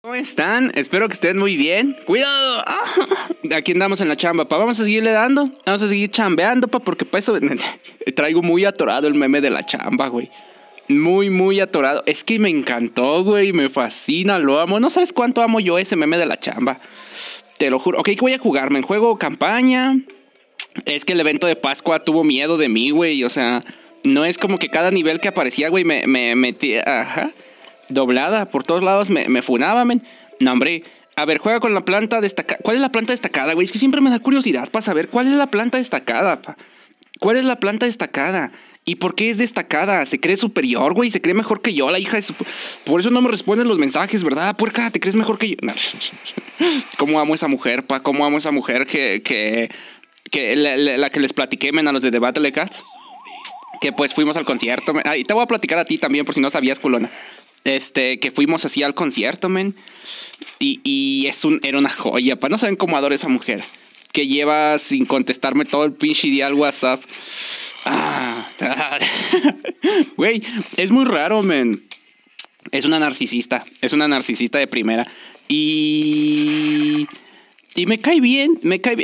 ¿Cómo están? Espero que estén muy bien. ¡Cuidado! ¡Ah! Aquí andamos en la chamba, pa. Vamos a seguirle dando. Vamos a seguir chambeando, pa. Porque pa eso traigo muy atorado el meme de la chamba, güey. Muy, muy atorado. Es que me encantó, güey. Me fascina, lo amo. No sabes cuánto amo yo ese meme de la chamba. Te lo juro. Ok, que voy a jugarme en juego campaña. Es que el evento de Pascua tuvo miedo de mí, güey. O sea, no es como que cada nivel que aparecía, güey, me metía... Ajá. Doblada, por todos lados me funaba, men. No, hombre, a ver, juega con la planta destacada. ¿Cuál es la planta destacada, güey? Es que siempre me da curiosidad para saber cuál es la planta destacada, pa. ¿Cuál es la planta destacada? ¿Y por qué es destacada? ¿Se cree superior, güey? ¿Se cree mejor que yo, la hija de su... Por eso no me responden los mensajes, ¿verdad, puerca? ¿Te crees mejor que yo? No. ¿Cómo amo a esa mujer, pa? ¿Cómo amo a esa mujer que la que les platiqué, men, a los de The Battle Cats? Que pues fuimos al concierto, men. Ay, te voy a platicar a ti también, por si no sabías, culona. Que fuimos así al concierto, men. Y era una joya, pa. No saben cómo adoro a esa mujer. Que lleva sin contestarme todo el pinche día al WhatsApp. Güey, es muy raro, men. Es una narcisista. Es una narcisista de primera. Y me cae bien,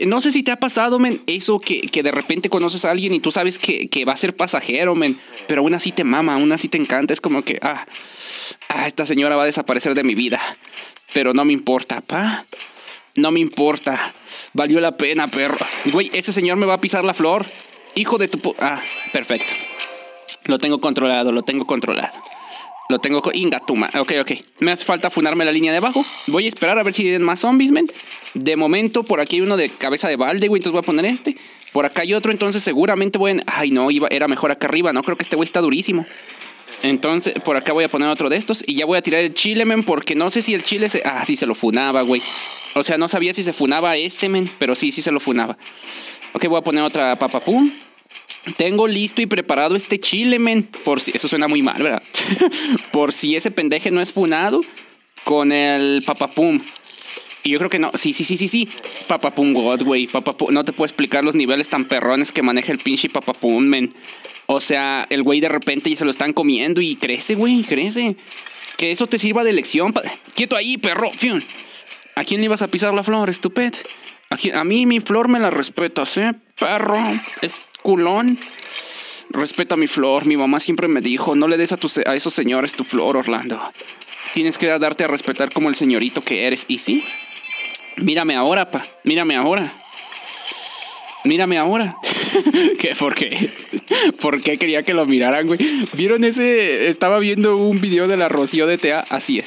No sé si te ha pasado, men, eso que de repente conoces a alguien y tú sabes que va a ser pasajero, men. Pero aún así te mama, aún así te encanta. Es como que, esta señora va a desaparecer de mi vida. Pero no me importa, pa. No me importa. Valió la pena, perro. Güey, ese señor me va a pisar la flor. Hijo de tu... perfecto. Lo tengo controlado, lo tengo controlado. Lo tengo... Ingatuma. Ok. Me hace falta funarme la línea de abajo. Voy a esperar a ver si vienen más zombies, men. De momento, por aquí hay uno de cabeza de balde, güey. Entonces voy a poner este. Por acá hay otro, entonces seguramente voy a... Ay, no, era mejor acá arriba, ¿no? Creo que este güey está durísimo. Entonces, por acá voy a poner otro de estos. Y ya voy a tirar el chile, men, porque no sé si el chile se... sí, se lo funaba, güey. O sea, no sabía si se funaba a este, men. Pero sí, sí se lo funaba. Ok, voy a poner otra papapum. Tengo listo y preparado este chile, men. Por si... Eso suena muy mal, ¿verdad? Por si ese pendeje no es funado. Con el papapum. Y yo creo que no. Sí. Papapum God, güey. No te puedo explicar los niveles tan perrones que maneja el pinche papapum, men. O sea, el güey de repente ya se lo están comiendo y crece, güey, crece. Que eso te sirva de lección. Quieto ahí, perro. ¿A quién le ibas a pisar la flor, estupendo? A mí mi flor me la respetas, perro. Es culón. Respeta mi flor. Mi mamá siempre me dijo, no le des a esos señores tu flor, Orlando. Tienes que darte a respetar como el señorito que eres. ¿Y sí? Mírame ahora, pa. Mírame ahora. Mírame ahora. ¿Qué? ¿Por qué? ¿Por qué quería que lo miraran, güey? ¿Vieron ese? Estaba viendo un video de la Rocío DTA. Así es.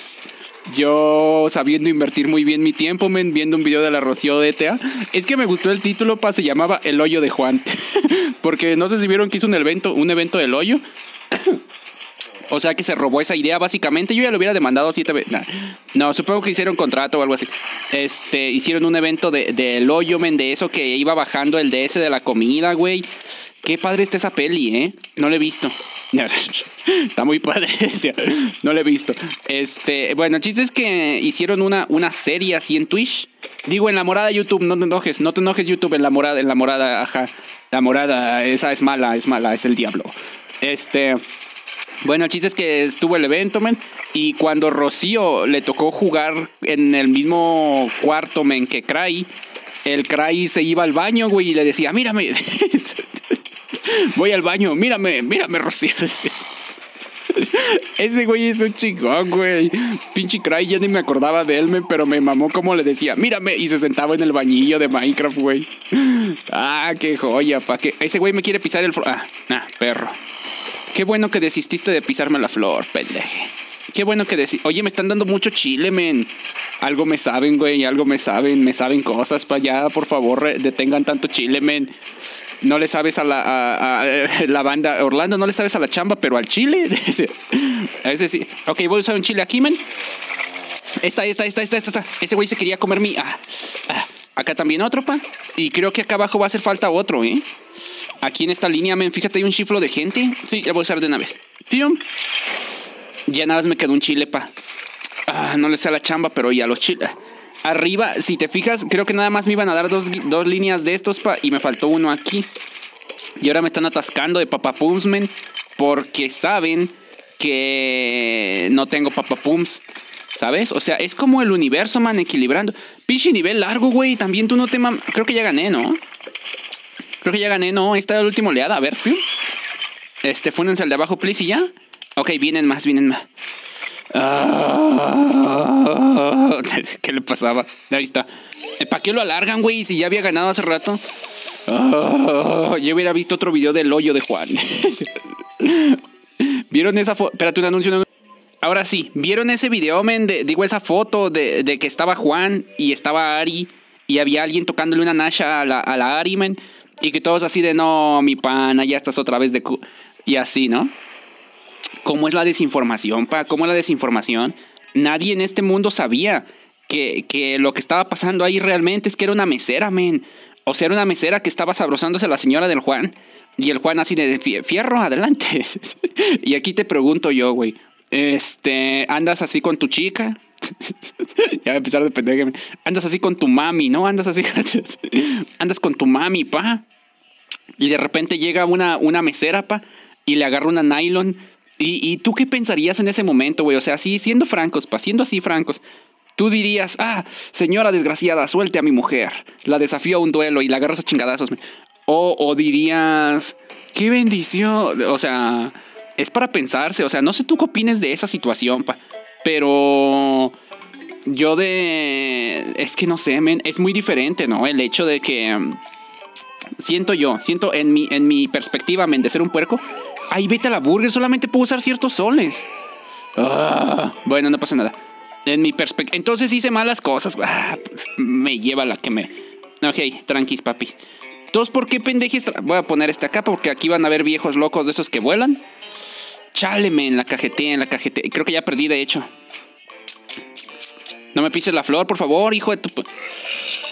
Yo sabiendo invertir muy bien mi tiempo, men, viendo un video de la Rocío DTA. Es que me gustó el título, pa. Se llamaba El Hoyo de Juan. Porque no sé si vieron que hizo un evento del hoyo. O sea que se robó esa idea, básicamente. Yo ya lo hubiera demandado 7 veces. Nah. No, supongo que hicieron contrato o algo así. Hicieron un evento del hoyo, men, de eso que iba bajando el DS de la comida, güey. Qué padre está esa peli, ¿eh? No la he visto. Está muy padre. No la he visto. Bueno, el chiste es que hicieron una serie así en Twitch. Digo, en la morada YouTube. No te enojes. No te enojes, YouTube. En la morada. Ajá. La morada. Esa es mala. Es mala. Es el diablo. Bueno, el chiste es que estuvo el evento, men. Y cuando Rocío le tocó jugar en el mismo cuarto, men, que Cry, el Cry se iba al baño, güey, y le decía, mírame. Voy al baño, mírame, Rocío. Ese güey es un chingón, güey. Pinche Cry, ya ni me acordaba de él, men, pero me mamó como le decía, mírame. Y se sentaba en el bañillo de Minecraft, güey. Qué joya, pa. Que ese güey me quiere pisar el... perro. Qué bueno que desististe de pisarme la flor, pendeje. Qué bueno que desististe. Oye, me están dando mucho chile, men. Algo me saben, güey. Algo me saben. Me saben cosas para allá. Por favor, detengan tanto chile, men. No le sabes a la banda. Orlando, no le sabes a la chamba, pero al chile. A ese sí. Ok, voy a usar un chile aquí, men. Esta. Ese güey se quería comer mi... Acá también otro, pa. Y creo que acá abajo va a hacer falta otro, ¿eh? Aquí en esta línea, men, fíjate, hay un chiflo de gente. Sí, ya voy a usar de una vez. Tío. Ya nada más me quedó un chile, pa. No le sé a la chamba, pero ya los chiles. Arriba, si te fijas, creo que nada más me iban a dar dos líneas de estos, pa. Y me faltó uno aquí. Y ahora me están atascando de papapums, men. Porque saben que no tengo papapums. ¿Sabes? O sea, es como el universo, man, equilibrando. Pinche nivel largo, güey. También tú no te mames. Creo que ya gané, ¿no? Creo que ya gané, ¿no? Esta es la última oleada. A ver. Fúnense al de abajo, please, y ya. Ok, vienen más, vienen más. ¿Qué le pasaba? Ahí está. ¿Para qué lo alargan, güey? Si ya había ganado hace rato. Yo hubiera visto otro video del hoyo de Juan. ¿Vieron esa foto? Espérate, un anuncio, un anuncio. Ahora sí, ¿vieron ese video, men? Digo, esa foto de que estaba Juan y estaba Ari y había alguien tocándole una nasha a la Ari, men. Y que todos así de, no, mi pana, ya estás otra vez de... Y así, ¿no? ¿Cómo es la desinformación, pa? ¿Cómo es la desinformación? Nadie en este mundo sabía que lo que estaba pasando ahí realmente es que era una mesera, men. O sea, era una mesera que estaba sabrosándose a la señora del Juan. Y el Juan así de, fierro, adelante. Y aquí te pregunto yo, güey. Andas así con tu chica. Ya voy a empezar de pendeja. Andas así con tu mami, ¿no? Andas así. Andas con tu mami, pa. Y de repente llega una mesera, pa. Y le agarra una nylon. ¿Y tú qué pensarías en ese momento, güey? O sea, así, siendo francos, pa. Siendo así francos. Tú dirías, ah, señora desgraciada, suelte a mi mujer. La desafío a un duelo y la agarras a chingadazos. O dirías, qué bendición. O sea... Es para pensarse, o sea, no sé tú qué opines de esa situación, pa. Pero yo es que no sé, men, es muy diferente, ¿no? El hecho de que siento en mi perspectiva, men, de ser un puerco. Ay, vete a la burger, solamente puedo usar ciertos soles. Bueno, no pasa nada. En mi perspectiva, entonces hice malas cosas. Me lleva la que me... Ok, tranquis, papi. Entonces, ¿por qué pendejes? Voy a poner este acá porque aquí van a haber viejos locos de esos que vuelan. Chale, men, la cajetea, en la cajetea. Creo que ya perdí, de hecho. No me pises la flor, por favor, hijo de tu...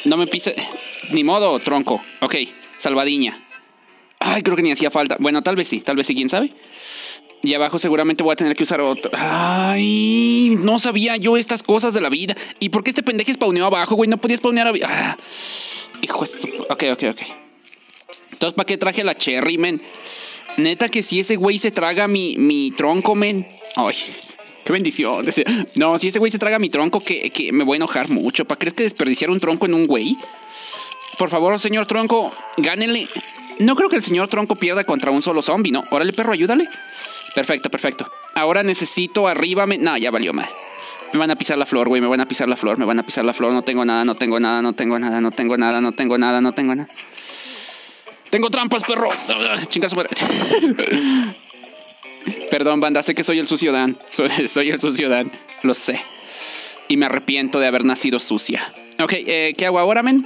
No me pises... Ni modo, tronco. Ok, salvadiña. Ay, creo que ni hacía falta. Bueno, tal vez sí, quién sabe. Y abajo seguramente voy a tener que usar otro. Ay, no sabía yo estas cosas de la vida. ¿Y por qué este pendeje spawneó abajo, güey? No podía spawnear abajo. Hijo de su... Ok. Entonces, ¿para qué traje la cherry, men? Neta que si ese güey se traga mi tronco, men. Ay, qué bendición. No, si ese güey se traga mi tronco, que me voy a enojar mucho. ¿Para crees que desperdiciar un tronco en un güey? Por favor, señor tronco, gánenle. No creo que el señor tronco pierda contra un solo zombie, ¿no? Órale, perro, ayúdale. Perfecto, perfecto. Ahora necesito arriba, men. No, ya valió mal. Me van a pisar la flor, güey. Me van a pisar la flor. Me van a pisar la flor. No tengo nada, no tengo nada, no tengo nada, no tengo nada, no tengo nada, no tengo nada. Tengo trampas, perro. Chingas, madre. Perdón, banda, sé que soy el sucio Dan. Soy el sucio Dan, lo sé. Y me arrepiento de haber nacido sucia. Ok, ¿qué hago ahora, men?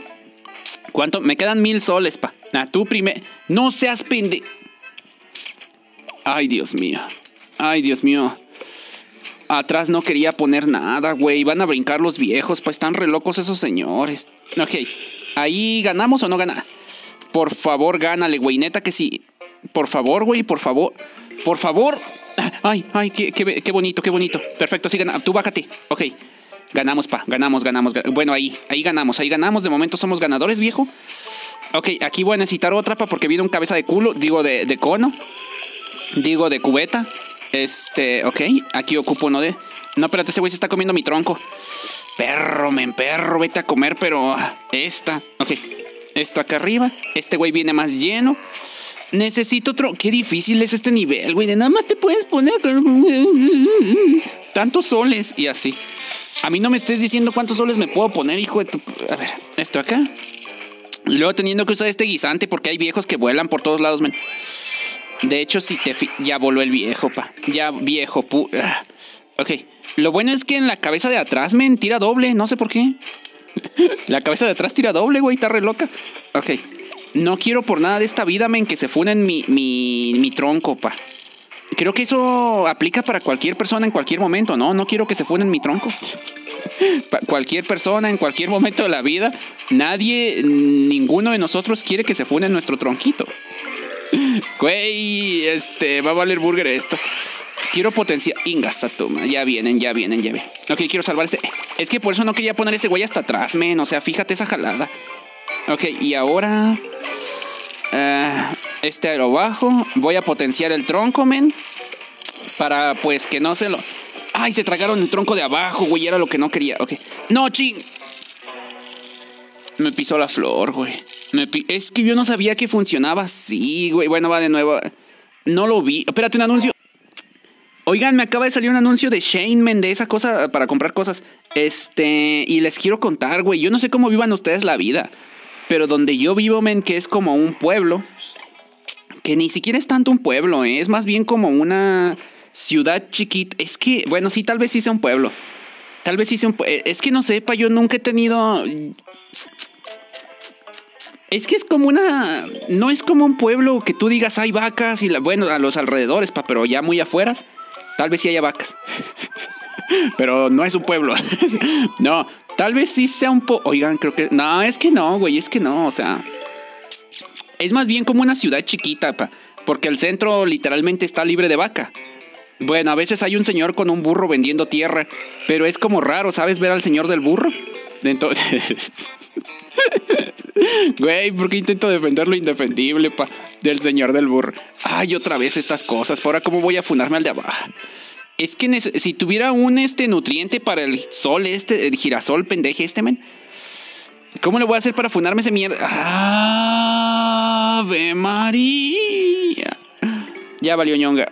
¿Cuánto? Me quedan 1000 soles, pa. Ah, tú primero. No seas pende... Ay, Dios mío. Ay, Dios mío. Atrás no quería poner nada, güey. Van a brincar los viejos, pa. Están re locos esos señores. Ok, ¿ahí ganamos o no ganamos? Por favor, gánale, güey. Neta que sí. Por favor, güey. Por favor. Por favor. Ay, ay, qué bonito, qué bonito. Perfecto, sí, gana. Tú bájate. Ok. Ganamos, pa. Ganamos, ganamos. Bueno, ahí ganamos, ahí ganamos. De momento somos ganadores, viejo. Ok, aquí voy a necesitar otra, pa. Porque viene un cabeza de culo. Digo, de cono. Digo, de cubeta. Ok. Aquí ocupo uno de... No, espérate, ese güey se está comiendo mi tronco. Perro, men, perro. Vete a comer, pero... Esta. Ok. Esto acá arriba. Este güey viene más lleno. Necesito otro. Qué difícil es este nivel, güey. De nada más te puedes poner tantos soles y así. A mí no me estés diciendo cuántos soles me puedo poner, hijo de tu... A ver, esto acá. Luego teniendo que usar este guisante porque hay viejos que vuelan por todos lados, men. De hecho, si te... Ya voló el viejo, pa. Ya viejo, Ok. Lo bueno es que en la cabeza de atrás, men, tira doble. No sé por qué. La cabeza de atrás tira doble, güey. Está re loca. Ok. No quiero por nada de esta vida, men, que se funen mi tronco, pa. Creo que eso aplica para cualquier persona en cualquier momento, ¿no? No quiero que se funen mi tronco. Cualquier persona en cualquier momento de la vida. Nadie, ninguno de nosotros quiere que se funen nuestro tronquito. Güey, va a valer burger esto. Quiero potenciar. Ingasta, toma. Ya vienen, ya vienen, ya vienen. Ok, quiero salvar este. Es que por eso no quería poner este güey hasta atrás, men. O sea, fíjate esa jalada. Ok, y ahora. Este lo bajo. Voy a potenciar el tronco, men. Para pues que no se lo. Ay, se tragaron el tronco de abajo, güey. Era lo que no quería. Ok. No, ching. Me pisó la flor, güey. Es que yo no sabía que funcionaba así, güey. Bueno, va de nuevo. No lo vi. Espérate, un anuncio. Oigan, me acaba de salir un anuncio de Shane, men, de esa cosa para comprar cosas. Y les quiero contar, güey. Yo no sé cómo vivan ustedes la vida, pero donde yo vivo, men, que es como un pueblo, que ni siquiera es tanto un pueblo, ¿eh? Es más bien como una ciudad chiquita. Es que, bueno, sí, tal vez sí sea un pueblo. Tal vez sí sea un pueblo. Es que no sepa, yo nunca he tenido... Es que es como una... No es como un pueblo que tú digas hay vacas y... Bueno, a los alrededores, pa, pero ya muy afueras. Tal vez sí haya vacas. Pero no es un pueblo. No, tal vez sí sea un po... Oigan, creo que... No, es que no, güey, es que no, o sea... Es más bien como una ciudad chiquita, pa, porque el centro literalmente está libre de vaca. Bueno, a veces hay un señor con un burro vendiendo tierra, pero es como raro, ¿sabes? Ver al señor del burro. Entonces... Güey, porque intento defender lo indefendible, pa, del señor del burro. Ay, otra vez estas cosas. Ahora, ¿cómo voy a funarme al de abajo? Es que si tuviera un nutriente para el sol, el girasol, pendeje, men. ¿Cómo le voy a hacer para funarme ese mierda? ¡Ave María! Ya valió ñonga.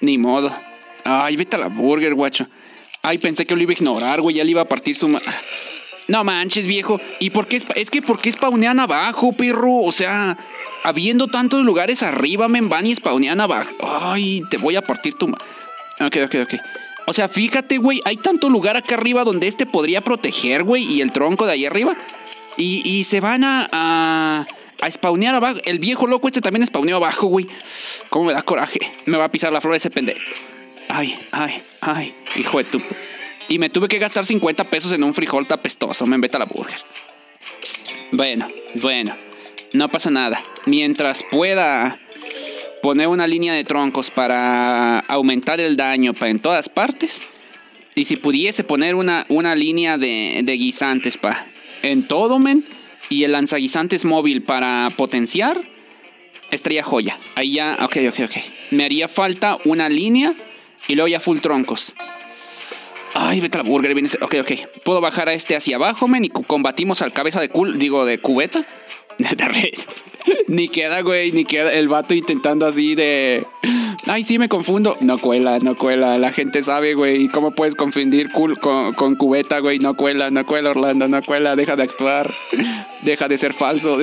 Ni modo. Ay, vete a la burger, guacho. Ay, pensé que lo iba a ignorar, güey. Ya le iba a partir su... No manches, viejo. ¿Y por qué? Es que ¿por qué spawnean abajo, perro? O sea, habiendo tantos lugares arriba, men, van y spawnean abajo. Ay, te voy a partir tu... Ok. O sea, fíjate, güey. Hay tanto lugar acá arriba donde este podría proteger, güey. Y el tronco de ahí arriba. Y se van a spawnear abajo. El viejo loco este también spawneó abajo, güey. ¿Cómo me da coraje? Me va a pisar la flor ese pendejo. Ay, hijo de tu... Y me tuve que gastar 50 pesos en un frijol tapestoso. Me vete a la burger. Bueno, no pasa nada. Mientras pueda poner una línea de troncos para aumentar el daño pa, en todas partes. Y si pudiese poner una línea de guisantes pa, en todo, men. Y el lanzaguisantes móvil para potenciar. Estaría joya. Ahí ya, ok. Me haría falta una línea. Y luego ya full troncos. Ay, vete a la burger. Viene. Ok. Puedo bajar a este hacia abajo, men. Y combatimos al cabeza de cubeta. De red. Ni queda, güey. Ni queda. El vato intentando así de... Ay, sí, me confundo. No cuela. La gente sabe, güey. ¿Cómo puedes confundir con cubeta, güey? No cuela, Orlando. No cuela. Deja de actuar. Deja de ser falso.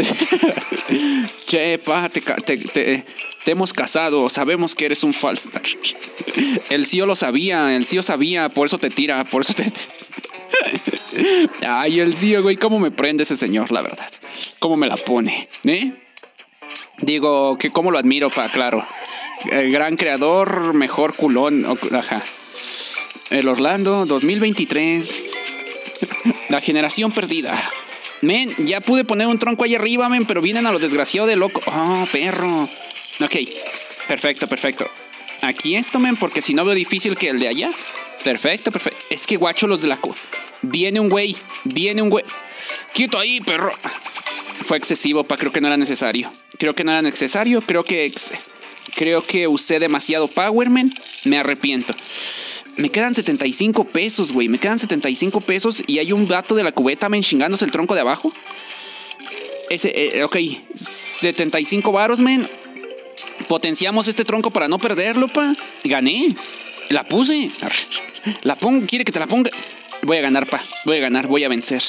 Che, pa, te hemos casado. Sabemos que eres un falso. El CEO sabía. Por eso te tira. Por eso te... Ay, el CEO, güey. ¿Cómo me prende ese señor, la verdad? ¿Cómo me la pone? Digo, que cómo lo admiro, pa, claro. El gran creador, mejor culón. Ajá. El Orlando 2023. La generación perdida. Men, ya pude poner un tronco ahí arriba, men. Pero vienen a lo desgraciado de loco. Oh, perro. Ok. Perfecto. Aquí esto, men. Porque si no veo difícil que el de allá. Perfecto. Es que guacho los de la... Viene un güey. Quieto ahí, perro. Fue excesivo, pa. Creo que no era necesario. Creo que usé demasiado power, men. Me arrepiento. Me quedan 75 pesos, güey. Y hay un gato de la cubeta, men, chingándose el tronco de abajo. Ok. 75 varos, men. Potenciamos este tronco para no perderlo, pa. Gané. La puse. La pongo. ¿Quiere que te la ponga? Voy a ganar, pa. Voy a vencer.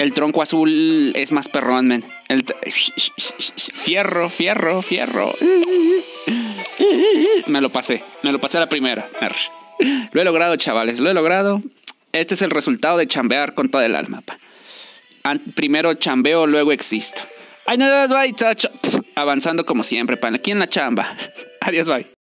El tronco azul es más perrón, men. Fierro. Me lo pasé a la primera. Lo he logrado, chavales, Este es el resultado de chambear con todo el alma, pa. Primero chambeo, luego existo. Ay, no, bye, chacho. Avanzando como siempre, pa. Aquí en la chamba. Adiós, bye.